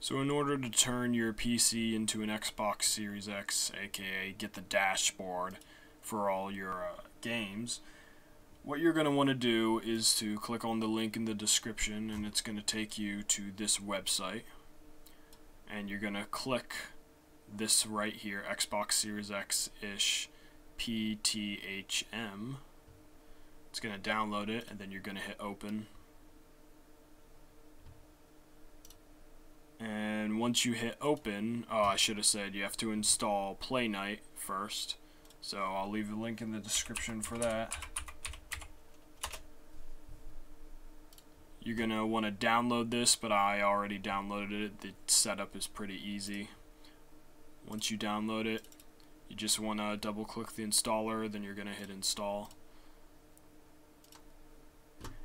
So in order to turn your PC into an Xbox Series X, aka get the dashboard for all your games, what you're going to want to do is to click on the link in the description, and it's going to take you to this website, and you're going to click this right here, Xbox Series X-ish PTHM. It's going to download it, and then you're going to hit open. And once you hit open, oh, I should have said you have to install Playnite first. So I'll leave the link in the description for that. You're going to want to download this, but I already downloaded it. The setup is pretty easy. Once you download it, you just want to double click the installer, then you're going to hit install.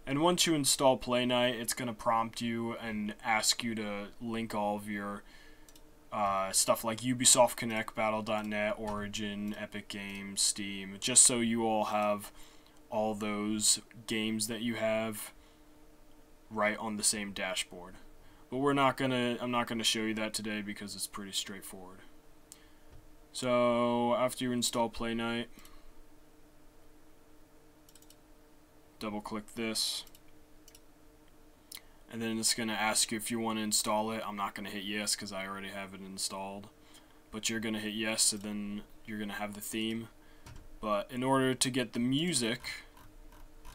And once you install Playnite, it's going to prompt you and ask you to link all of your stuff like Ubisoft Connect, Battle.net, Origin, Epic Games, Steam, just so you all have all those games that you have right on the same dashboard. But I'm not going to show you that today because it's pretty straightforward. So after you install Playnite, double click this, and then it's going to ask you if you want to install it. I'm not going to hit yes because I already have it installed, but you're going to hit yes, and then you're going to have the theme. But in order to get the music,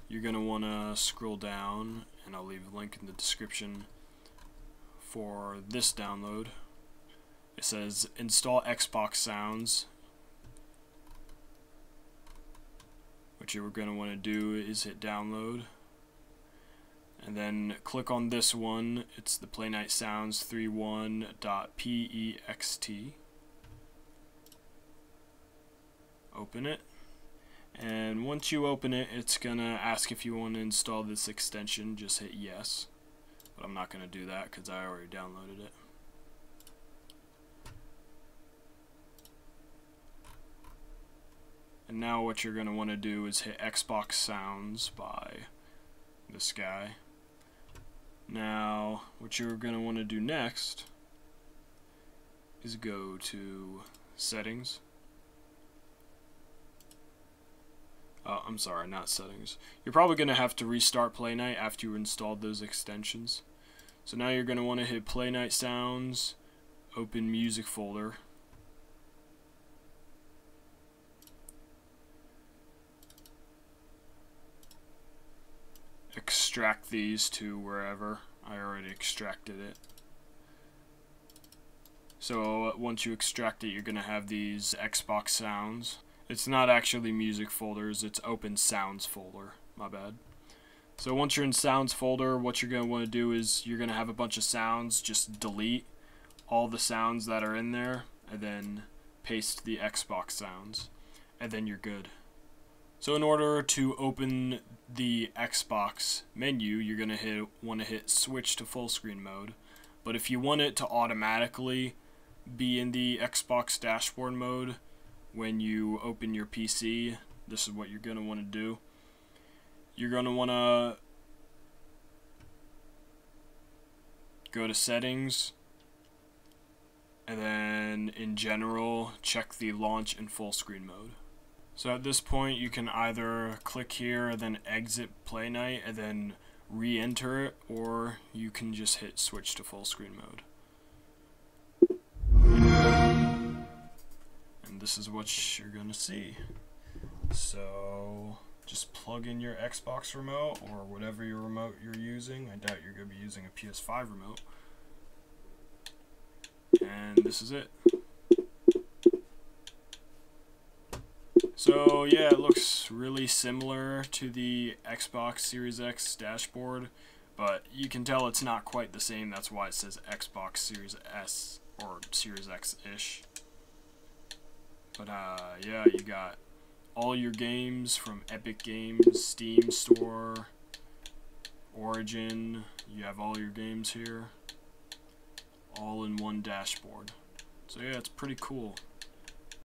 you're going to want to scroll down, and I'll leave a link in the description for this download. It says install Xbox Sounds. What you're going to want to do is hit download, and then click on this one. It's the Playnite Sounds 3.1.pext. Open it, and once you open it, it's going to ask if you want to install this extension. Just hit yes, but I'm not going to do that because I already downloaded it. And now what you're going to want to do is hit Xbox Sounds by this guy. Now what you're going to want to do next is go to settings. I'm sorry, not settings. You're probably going to have to restart Playnite after you installed those extensions. So now you're going to want to hit Playnite Sounds, open music folder. Extract these to wherever. I already extracted it. So once you extract it, you're going to have these Xbox sounds. It's not actually music folders, it's open sounds folder. My bad. So once you're in sounds folder, what you're going to want to do is you're going to have a bunch of sounds. Just delete all the sounds that are in there, and then paste the Xbox sounds, and then you're good. So in order to open the Xbox menu, you're going to want to hit switch to full screen mode. But if you want it to automatically be in the Xbox dashboard mode when you open your PC, this is what you're going to want to do. You're going to want to go to settings, and then in general, check the launch and full screen mode. So at this point, you can either click here, then exit Playnite, and then re-enter it, or you can just hit switch to full screen mode. And this is what you're gonna see. So just plug in your Xbox remote or whatever your remote you're using. I doubt you're gonna be using a PS5 remote. And this is it. So yeah, it looks really similar to the Xbox Series X dashboard, but you can tell it's not quite the same. That's why it says Xbox Series S or Series X-ish. But yeah, you got all your games from Epic Games, Steam Store, Origin. You have all your games here, all in one dashboard. So yeah, it's pretty cool.